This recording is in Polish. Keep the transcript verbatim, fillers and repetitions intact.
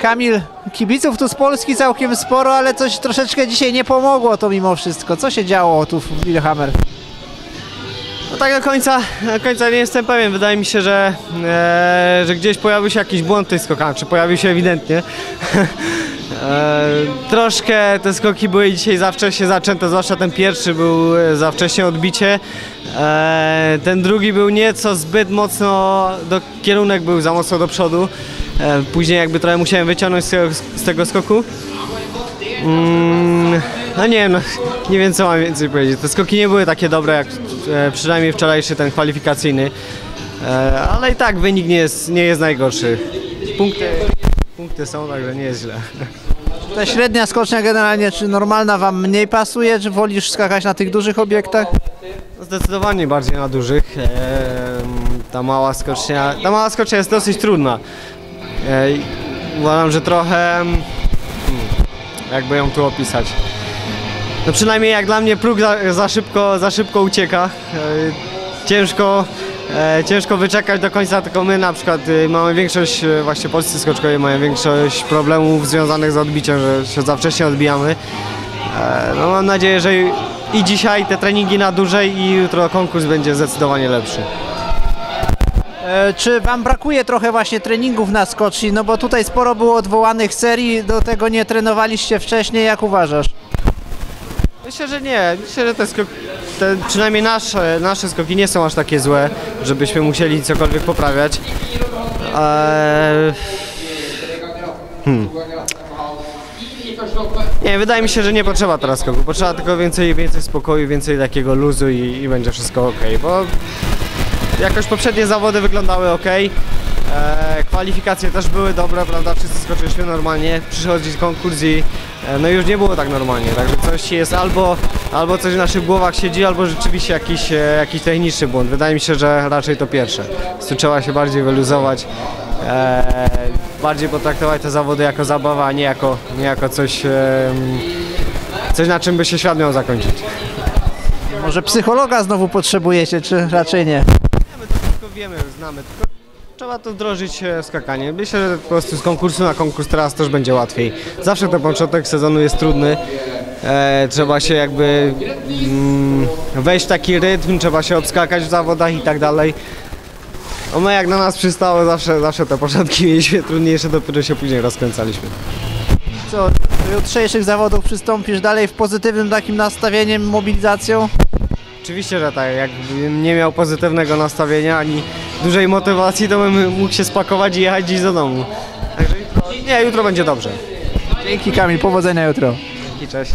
Kamil, kibiców tu z Polski całkiem sporo, ale coś troszeczkę dzisiaj nie pomogło to mimo wszystko. Co się działo tu w Lillehammer? No tak do końca, do końca nie jestem pewien. Wydaje mi się, że, e, że gdzieś pojawił się jakiś błąd tych skokaczy. Pojawił się ewidentnie. E, troszkę te skoki były dzisiaj za wcześnie zaczęte, zwłaszcza ten pierwszy był za wcześnie odbicie. E, ten drugi był nieco zbyt mocno, do, kierunek był za mocno do przodu. E, później jakby trochę musiałem wyciągnąć z tego, z tego skoku. Mm, no nie wiem, no, nie wiem co mam więcej powiedzieć. Te skoki nie były takie dobre jak e, przynajmniej wczorajszy, ten kwalifikacyjny. E, ale i tak wynik nie jest, nie jest najgorszy. Punkty... Punkty są, także nie jest źle. Ta średnia skocznia generalnie, czy normalna wam mniej pasuje, czy wolisz skakać na tych dużych obiektach? No zdecydowanie bardziej na dużych. Eee, ta mała skocznia, ta mała skocznia jest dosyć trudna. Eee, uważam, że trochę... Hmm, jakby ją tu opisać. No przynajmniej jak dla mnie próg za, za, szybko, za szybko ucieka. Eee, ciężko... E, ciężko wyczekać do końca, tylko my na przykład y, mamy większość, y, właśnie polscy skoczkowie mają większość problemów związanych z odbiciem, że się za wcześnie odbijamy. E, no mam nadzieję, że i dzisiaj te treningi na dłużej i jutro konkurs będzie zdecydowanie lepszy. E, czy wam brakuje trochę właśnie treningów na skoczni? No bo tutaj sporo było odwołanych serii, do tego nie trenowaliście wcześniej, jak uważasz? Myślę, że nie. Myślę, że te skoki, te, przynajmniej nasze, nasze skoki nie są aż takie złe, żebyśmy musieli cokolwiek poprawiać. Eee... Hmm. Nie, wydaje mi się, że nie potrzeba teraz skoku. Potrzeba tylko więcej, więcej spokoju, więcej takiego luzu i, i będzie wszystko ok. Bo jakoś poprzednie zawody wyglądały ok. Eee, kwalifikacje też były dobre, prawda? Wszyscy skoczyliśmy normalnie. Przychodzi konkurs i no już nie było tak normalnie, także coś jest albo, albo coś w naszych głowach siedzi, albo rzeczywiście jakiś, jakiś techniczny błąd. Wydaje mi się, że raczej to pierwsze. Trzeba się bardziej wyluzować, e, bardziej potraktować te zawody jako zabawa, a nie jako, nie jako coś, e, coś, na czym by się świat miał zakończyć. Może psychologa znowu potrzebujecie, czy raczej nie? My to wszystko wiemy, znamy, tylko trzeba to wdrożyć w skakanie. Myślę, że po prostu z konkursu na konkurs teraz też będzie łatwiej. Zawsze ten początek sezonu jest trudny. E, trzeba się jakby mm, wejść w taki rytm, trzeba się obskakać w zawodach i tak dalej. No jak na nas przystało, zawsze, zawsze te początki mieliśmy trudniejsze, dopiero się później rozkręcaliśmy. Co, do jutrzejszych zawodów przystąpisz dalej w pozytywnym takim nastawieniem, mobilizacją? Oczywiście, że tak. Jakbym nie miał pozytywnego nastawienia ani dużej motywacji, to bym mógł się spakować i jechać dziś do domu. Także jutro, nie, jutro będzie dobrze. Dzięki Kamil, powodzenia jutro. Dzięki, cześć.